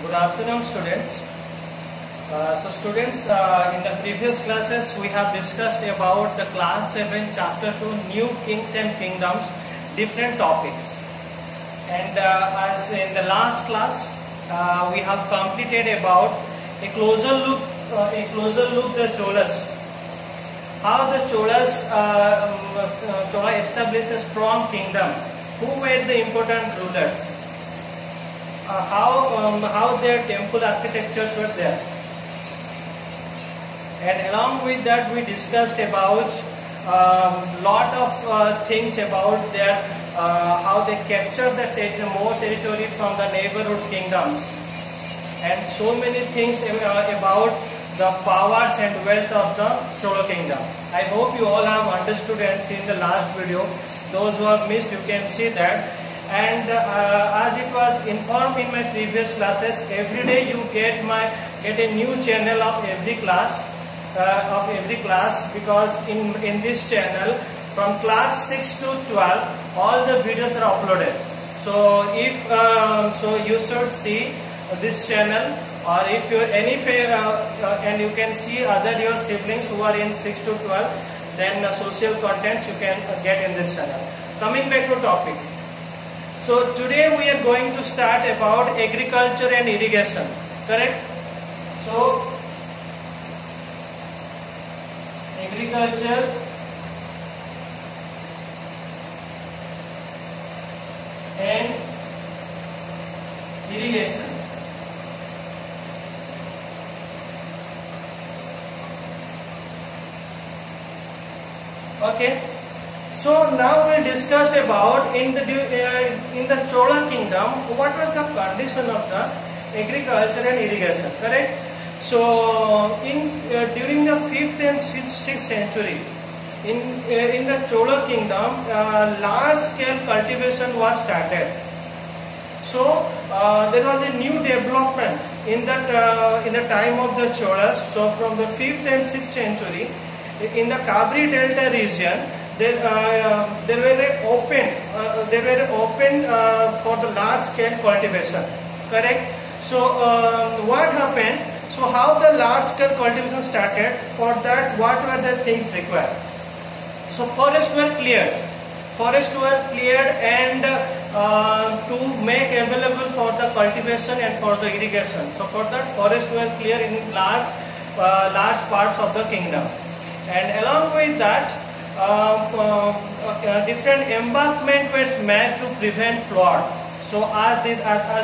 Good afternoon, students. So students, in the previous classes we have discussed about the class 7 chapter 2 new kings and kingdoms, different topics. And as in the last class we have completed about a closer look the Cholas. How the Cholas Chola established a strong kingdom. Who were the important rulers? How their temple architectures were there, and along with that we discussed about lot of things about their how they captured more territory from the neighborhood kingdoms, and so many things about the powers and wealth of the Chola kingdom. I hope you all have understood and seen the last video. Those who have missed, you can see that. And as it was informed in my previous classes, every day you get a new channel of every class because in this channel from class 6 to 12 all the videos are uploaded. So so you should see this channel, or if you and you can see other your siblings who are in 6 to 12, then social contents you can get in this channel. Coming back to topic. So today we are going to start about agriculture and irrigation, correct? So agriculture and irrigation. Okay. So now we'll discuss about in the Chola kingdom what was the condition of the agriculture and irrigation, correct? So during the 5th and 6th century in the Chola kingdom large scale cultivation was started. So there was a new development in the time of the Cholas. So from the 5th and 6th century in the Kaveri delta region They were open for the large scale cultivation, correct? So what happened? So how the large scale cultivation started? For that, what were the things required? So forests were cleared, and to make available for the cultivation and for the irrigation. So for that, forests were cleared in large parts of the kingdom, and along with that, different embankments were made to prevent flood. So as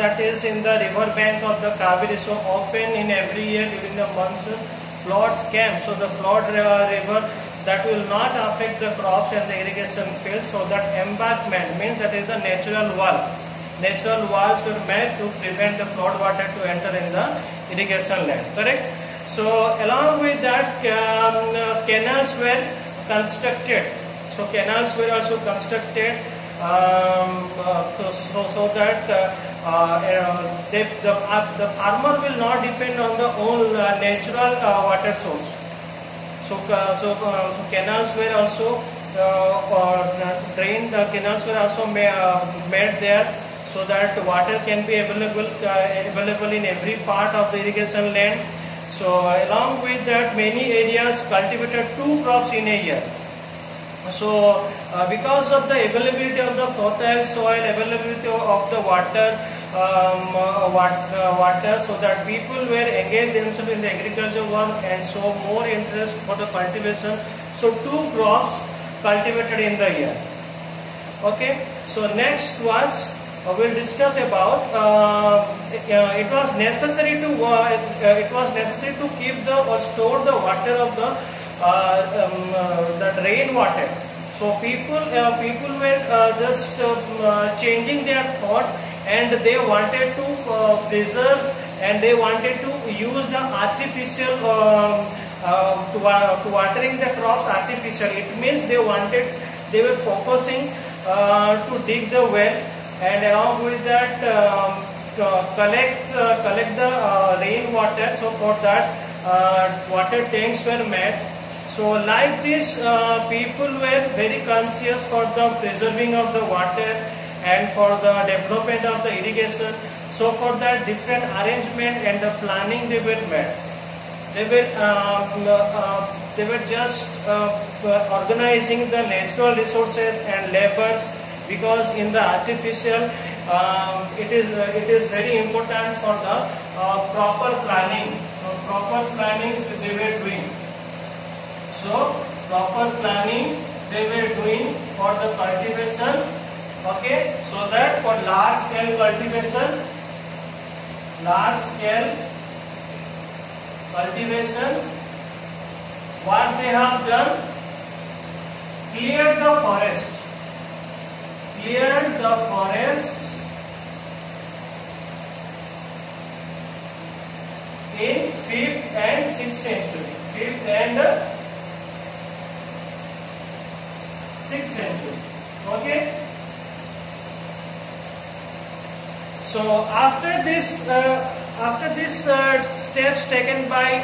that is in the river bank of the Kaveri, so often in every year during the monsoon floods came. So the flood river that will not affect the crops and the irrigation fields. So that embankment means that is the natural wall. Natural walls were made to prevent the flood water to enter in the irrigation land. Correct. So along with that, canals were constructed. So canals were also constructed so that the farmer will not depend on the own natural water source. So so canals were also drained. The canals were also made there so that water can be available in every part of the irrigation land. So along with that, many areas cultivated 2 crops in a year. So because of the availability of the fertile soil, availability of the water, so that people were engaged themselves in the agriculture work and so more interest for the cultivation. So 2 crops cultivated in the year. Okay. So next was, we'll discuss about it was necessary to keep the or store the water of the rain water. So people were just changing their thought, and they wanted to preserve, and they wanted to use the artificial to watering the crops artificially. It means they were focusing to dig the well, and along with that collect the rain water. So for that water tanks were made. So like this people were very conscious for the preserving of the water, and for the development of the irrigation. So for that different arrangement and the planning they were just organizing the natural resources and labors, because in the artificial it is very important for the proper planning. So proper planning they were doing. So proper planning they were doing for the cultivation. Okay, so that for large scale cultivation, what they have done, cleared the forest in 5th and 6th century. Okay. So after this steps taken by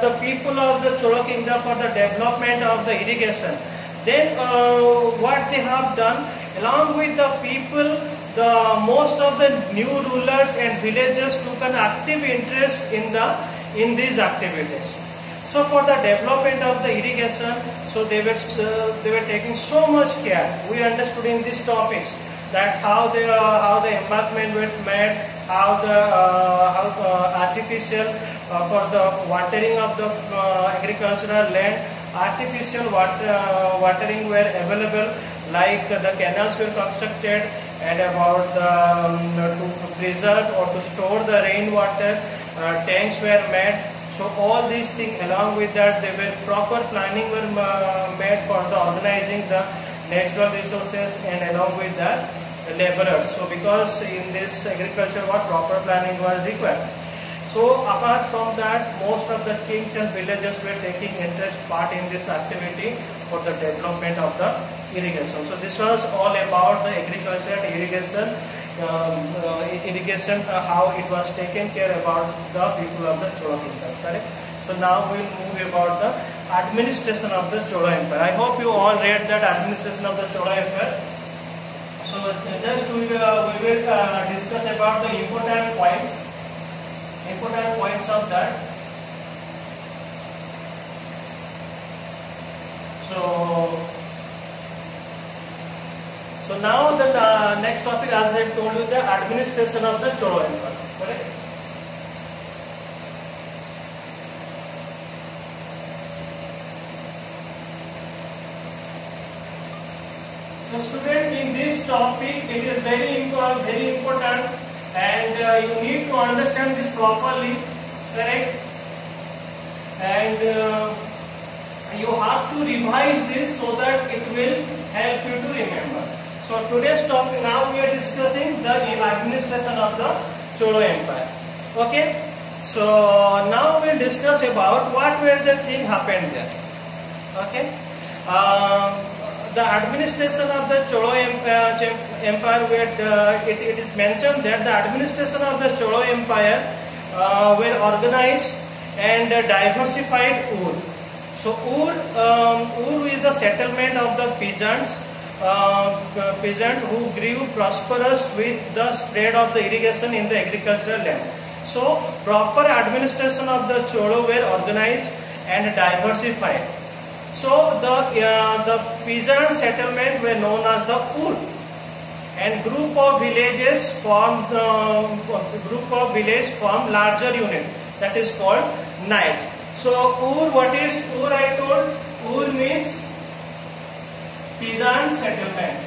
the people of the Chola kingdom for the development of the irrigation, then what they have done, along with the people, the most of the new rulers and villagers took an active interest in these activities. So for the development of the irrigation, so they were taking so much care. We understood in these topics that how the embankment was made, how artificial for the watering of the agricultural land, artificial watering were available, like the canals were constructed, and about to preserve or to store the rainwater, tanks were made. So all these things, along with that, they were proper planning were made for the organizing the natural resources and along with that laborers. So because in this agriculture what proper planning was required. So apart from that, most of the kings and villagers were taking interest part in this activity for the development of the irrigation. So this was all about the agriculture and irrigation, how it was taken care about the people of the Chola kingdom. Correct. So now we will move about the administration of the Chola Empire. I hope you all read that administration of the Chola Empire. So just we will discuss about the important points of that. So now the next topic, as I told you, the administration of the Chola Empire. Correct. So student, in this topic it is very important, and you need to understand this properly. Correct. And you have to revise this so that it will help you to remember. So today's topic, now we are discussing the administration of the Chola Empire. Okay. So now we'll discuss about what were the thing happened there. Okay. The administration of the Chola Empire, where it is mentioned that the administration of the Chola Empire were organized and diversified. Ur is the settlement of the peasants, peasant who grew prosperous with the spread of the irrigation in the agricultural land. So proper administration of the Chola were organized and diversified. So the peasant settlement were known as the Ur, and group of villages formed larger unit, that is called naids. So Ur, what is Ur? I told Ur means peasant settlement.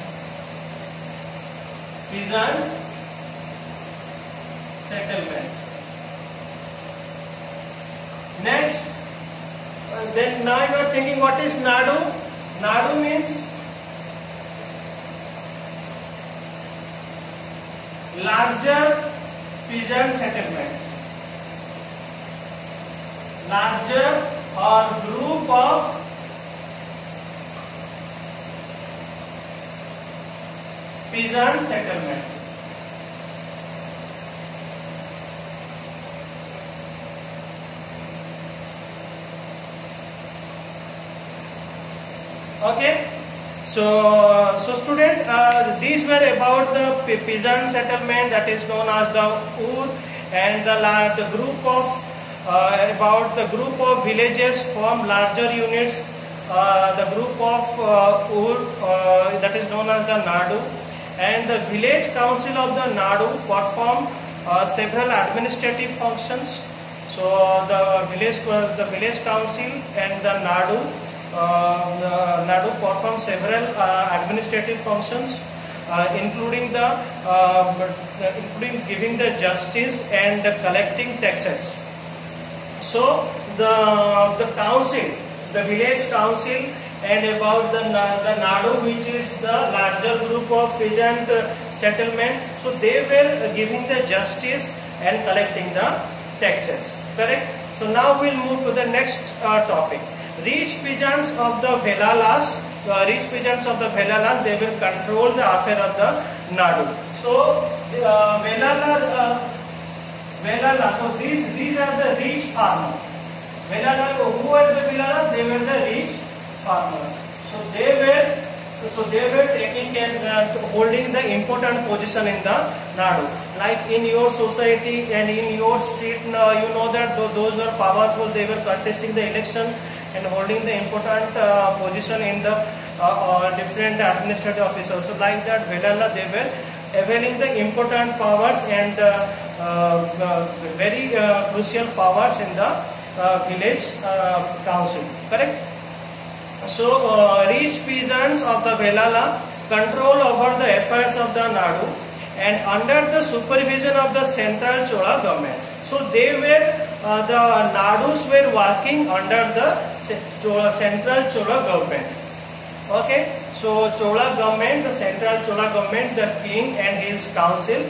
Next, then now you are thinking, what is nadu? Nadu means larger or group of peasant settlement. Okay. So student, these were about the peasant settlement that is known as the Ur, and the group of about the group of villages form larger units. The group of Ur that is known as the Nadu, and the village council of the Nadu perform several administrative functions. So the village council and the Nadu. Nadu perform several administrative functions, including giving the justice and collecting taxes. So the council, the village council, and about the Nadu, which is the larger group of peasant settlement, so they were giving the justice and collecting the taxes. Correct. So now we'll move to the next topic. Rich peasants of the Vellalas, they will control the affair of the Nadu. So Vellalar, so these are the rich farmers. Vellalar, who were the Vellalar? They were the rich farmers. So they were taking and holding the important position in the Nadu. Like in your society and in your street, you know that those were powerful. They were contesting the election and holding the important position in the different administrative offices. So like that, Vellalar, they were availing the important powers and very crucial powers in the village council. Correct. So rich peasants of the Vellalar control over the affairs of the Nadu and under the supervision of the central Chola government. So they were the Nadus were working under the central Chola government. Okay, so Chola government, the central Chola government, the king and his council,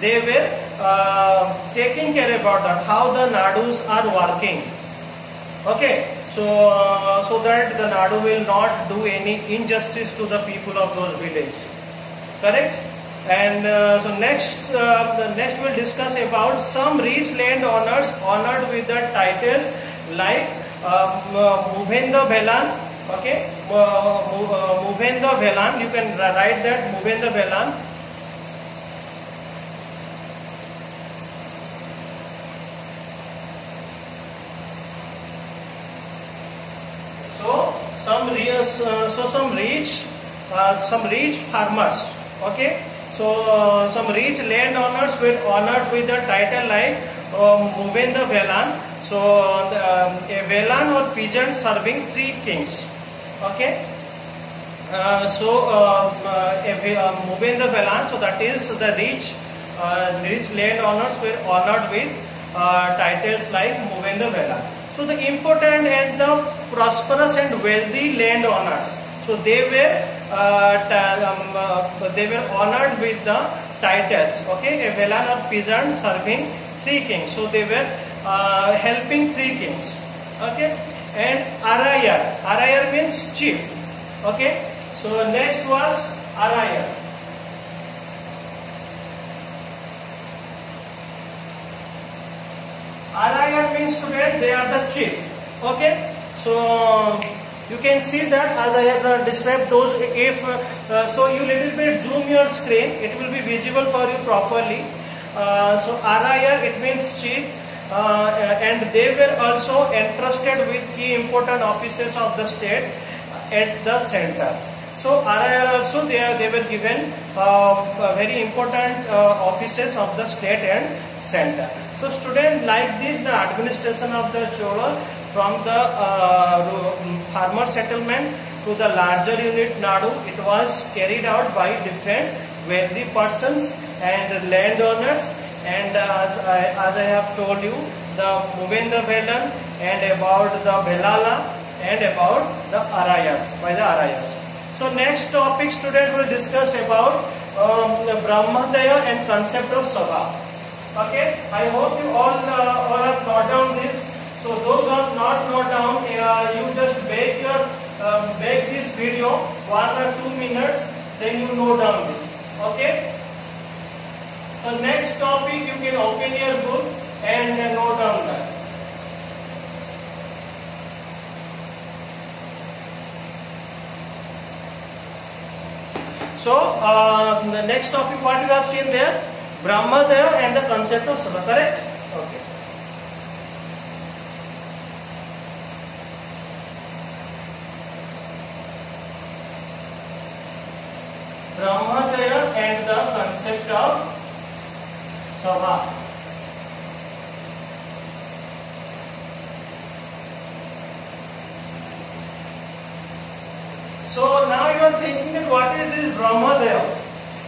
they were taking care about that how the Nadus are working. Okay, so that the Nadu will not do any injustice to the people of those villages. Correct. And so next we'll discuss about some rich landowners honored with the titles like Muvendavelan. Okay, Muvendavelan, you can write that Muvendavelan. Some rich farmers. Okay, so some rich landowners were honored with the title like Muvendavelan. So a Velan or peasant serving three kings. Okay, Muvendavelan. So that is the rich landowners were honored with titles like Muvendavelan. So the important and the prosperous and wealthy landowners, so they were honored with the titles. Okay, a Velan or peasant serving three kings. So they were helping three kings. Okay, and Arayar means chief. Okay, so next was Arayar. Arayar means student, they are the chief. Okay, so you can see that as I have described those. So you little bit zoom your screen, it will be visible for you properly. So Arayar, it means chief, and they were also entrusted with key important offices of the state at the center. So Arayar also they were given very important offices of the state and center. So student, like this, the administration of the Chola from the farmer settlement to the larger unit Nadu, it was carried out by different wealthy persons and landowners, and as I have told you, the Muvendavelan and about the Vellalar and about the Arayars, by the Arayars. So next topic, student, will discuss about Brahmadeya and concept of Sabha. Okay, I hope you all have noted down this. So those who have not noted down, you just make this video 1 or 2 minutes, then you note down this. Okay. So next topic, you can open your book and note down that. So the next topic, what you have seen there, Brahmadeya and the concept of Sabha. Correct? Okay. Brahmadeya and the concept of Sabha. So now you are thinking that what is this Brahmadeya?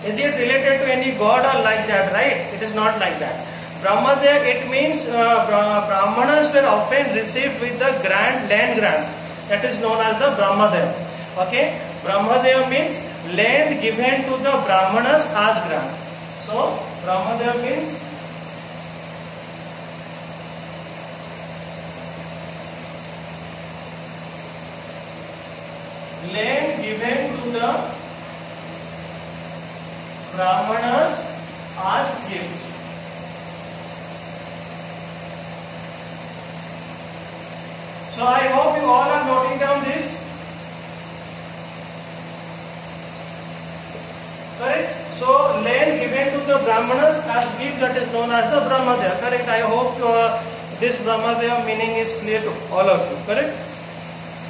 Is it related to any god or like that, right? It is not like that. Brahmadeya, it means Brahmanas were often received with the grand land grants. That is known as the Brahmadeya. Okay? Brahmadeya means land given to the Brahmanas as grant. So Brahmadeya means land given to the Brahmanas as gift. So I hope you all are noting down this. Correct? So land given to the Brahmanas as gift, that is known as the Brahmadeya. Correct? I hope this Brahmadeya meaning is clear to all of you. Correct?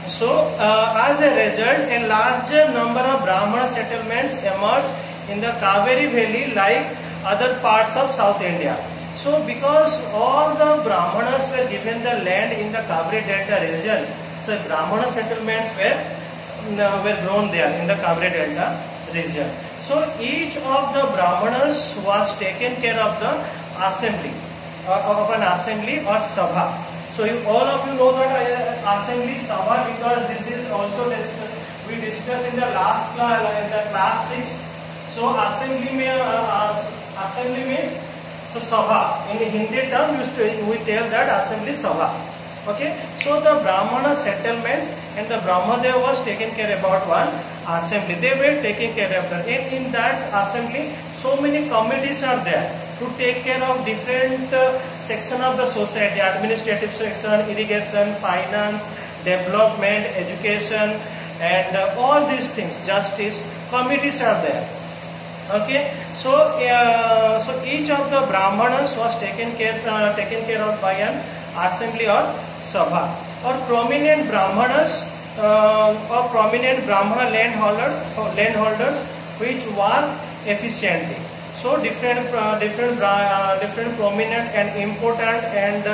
So as a result, a larger number of Brahmana settlements emerged in the Kaveri Valley, like other parts of South India. So because all the Brahmanas were given the land in the Kaveri Delta region, so Brahmana settlements were grown there in the Kaveri Delta region. So each of the Brahmanas was taken care of the assembly, of an assembly or sabha. So you, all of you know that assembly sabha, because this is also we discussed in the last class, in the class 6. So assembly means so sabha. In Hindi term, we tell that assembly sabha. Okay. So the Brahmana settlements and the Brahmadeya was taken care about one assembly. They were taken care of that. In that assembly, so many committees are there to take care of different section of the society: administrative section, irrigation, finance, development, education, and all these things, justice. Committees are there. Okay, so so each of the Brahmanas was taken care of by an assembly or sabha. Or prominent Brahmanas or prominent Brahmana landholders which work efficiently. So different prominent and important and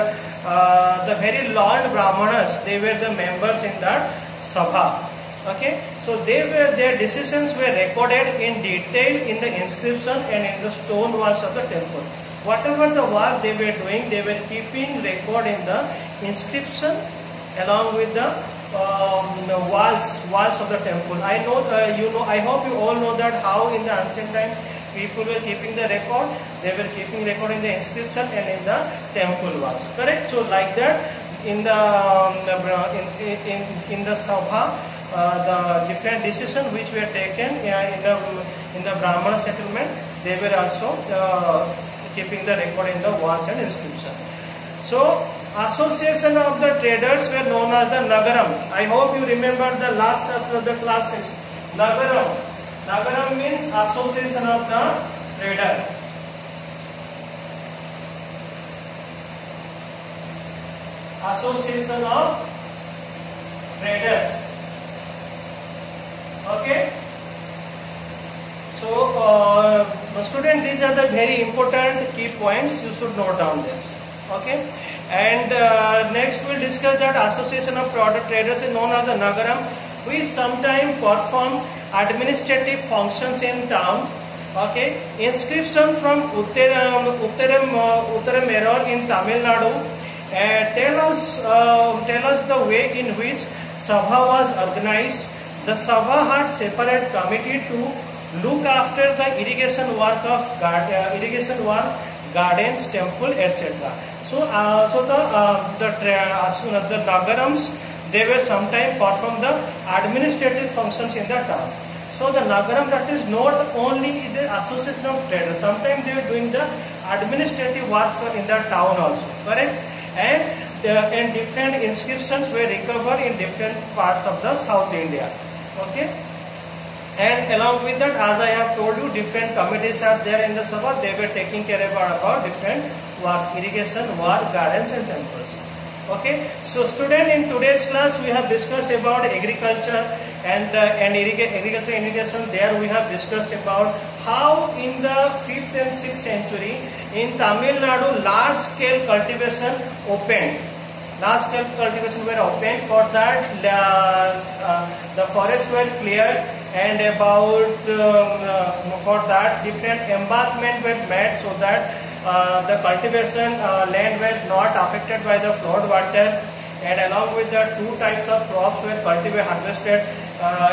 the very large Brahmanas, they were the members in that sabha. Okay, so their decisions were recorded in detail in the inscription and in the stone walls of the temple. Whatever the work they were doing, they were keeping record in the inscription along with the walls of the temple. I know you know. I hope you all know that how in the ancient time people were keeping the record. They were keeping record in the inscription and in the temple walls. Correct. So like that, in the sabha, the different decisions which were taken in the Brahmana settlement, they were also keeping the record in the walls and inscription. So association of the traders were known as the nagaram. I hope you remember the last chapter of the class 6. Nagaram. Nagaram means association of the trader. Association of traders. Okay. So, student, these are the very important key points. You should note down this. Okay. And next we'll discuss that association of product traders is known as the nagaram. We sometimes perform administrative functions in town. Okay, inscription from Uthiramerur in Tamil Nadu tell us the way in which sabha was organized. The sabha had separate committee to look after the irrigation work, gardens, temple, etc. So, the nagarams, they were sometimes perform the administrative functions in the town. So the nagaram, that is not only the association of traders. Sometimes they were doing the administrative works in the town also. Correct? And different inscriptions were recovered in different parts of the South India. Okay. And along with that, as I have told you, different committees are there in the Sabha. They were taking care about different works, irrigation, war, gardens, and temples. Okay. So, student, in today's class, we have discussed about agriculture and agriculture irrigation. There, we have discussed about how in the 5th and 6th century in Tamil Nadu, large-scale cultivation opened. Large-scale cultivation were opened. For that, the forests were cleared, and about for that, different embankments were made so that the cultivation land were not affected by the flood water. And along with that, two types of crops were harvested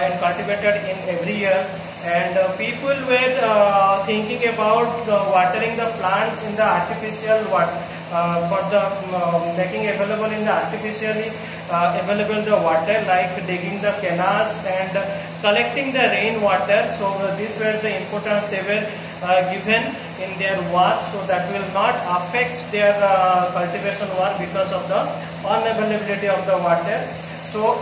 and cultivated in every year. And people were thinking about watering the plants in the artificial water. For the making available in the artificially available the water, like digging the canals and collecting the rain water. So these were the importance they were given in their work, so that will not affect their cultivation work because of the unavailability of the water. So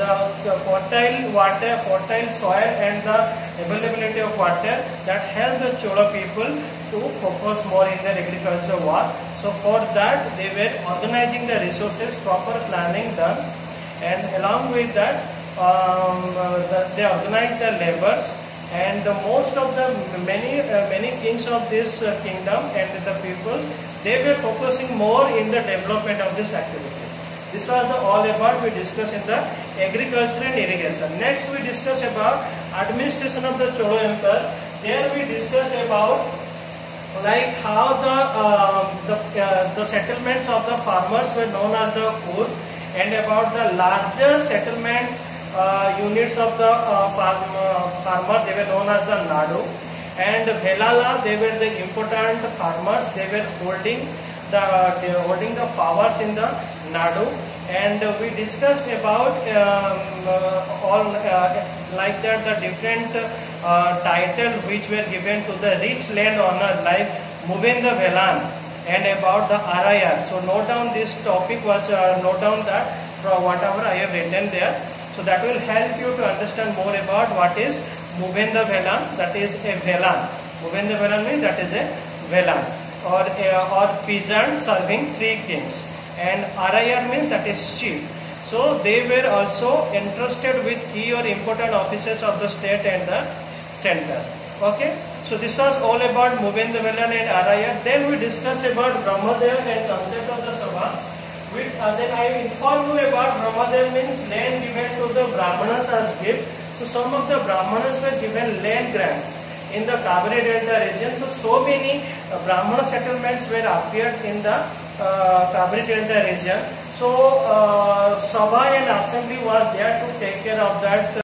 the fertile water, fertile soil, and the availability of water, that helped the Chola people to focus more in their agriculture work. So for that, they were organizing the resources, proper planning done, and along with that, they organized the laborers. And most of the many kings of this kingdom and the people, they were focusing more in the development of this activity. This was the all about we discussed in the agriculture and irrigation. Next, we discussed about administration of the Chola Empire. There, we discussed about like how the settlements of the farmers were known as the poor, and about the larger settlement units of the farmer, they were known as the Nadu. And Vellalar, they were the important farmers. They were holding the powers in the Nadu. And we discussed about all like that the different title which were given to the rich landowner, like Muvendavelan, and about the Arayar. So note down this topic was note down that from whatever I have written there. So that will help you to understand more about what is Muvendavelan. That is a velan. Muvendavelan means that is a velan, or peasant serving three kings. And Arayar means that is chief. So they were also entrusted with key or important offices of the state and the center. Okay. So this was all about Muvendavelan and Arayar. Then we discussed about Brahmadeya and concept of the Sabha. Then I informed you about Brahmadeya means land given to the Brahmanas as gift. So some of the Brahmanas were given land grants in the Kaveri delta region. So many Brahmana settlements were appeared in the Kaveri delta region. So Sabha and assembly was there to take care of that.